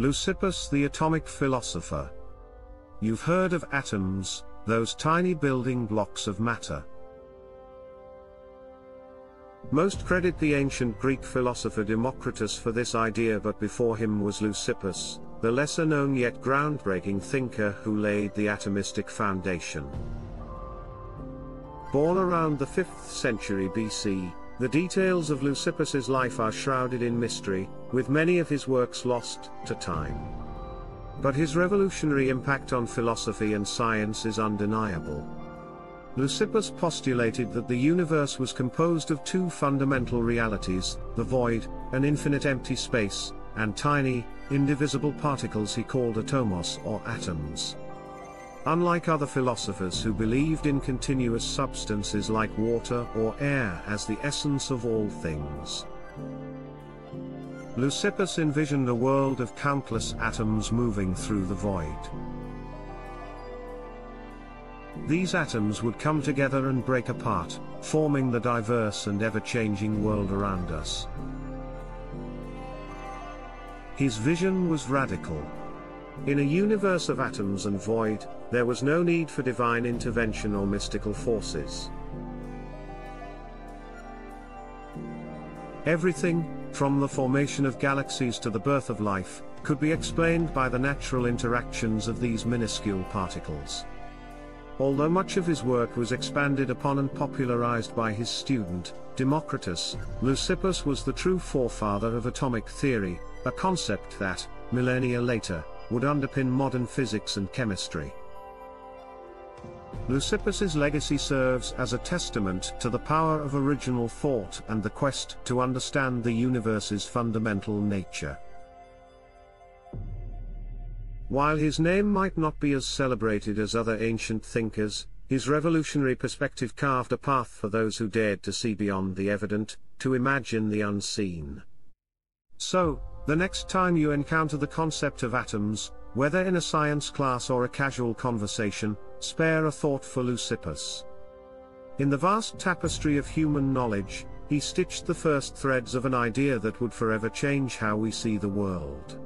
Leucippus the atomic philosopher. You've heard of atoms, those tiny building blocks of matter. Most credit the ancient Greek philosopher Democritus for this idea, but before him was Leucippus, the lesser-known yet groundbreaking thinker who laid the atomistic foundation. Born around the 5th century BC, the details of Leucippus's life are shrouded in mystery, with many of his works lost to time. But his revolutionary impact on philosophy and science is undeniable. Leucippus postulated that the universe was composed of two fundamental realities, the void, an infinite empty space, and tiny, indivisible particles he called atomos or atoms. Unlike other philosophers who believed in continuous substances like water or air as the essence of all things, Leucippus envisioned a world of countless atoms moving through the void. These atoms would come together and break apart, forming the diverse and ever-changing world around us. His vision was radical. In a universe of atoms and void, there was no need for divine intervention or mystical forces. Everything, from the formation of galaxies to the birth of life, could be explained by the natural interactions of these minuscule particles. Although much of his work was expanded upon and popularized by his student, Democritus, Leucippus was the true forefather of atomic theory, a concept that, millennia later, would underpin modern physics and chemistry. Leucippus's legacy serves as a testament to the power of original thought and the quest to understand the universe's fundamental nature. While his name might not be as celebrated as other ancient thinkers, his revolutionary perspective carved a path for those who dared to see beyond the evident, to imagine the unseen. So, the next time you encounter the concept of atoms, whether in a science class or a casual conversation, spare a thought for Leucippus. In the vast tapestry of human knowledge, he stitched the first threads of an idea that would forever change how we see the world.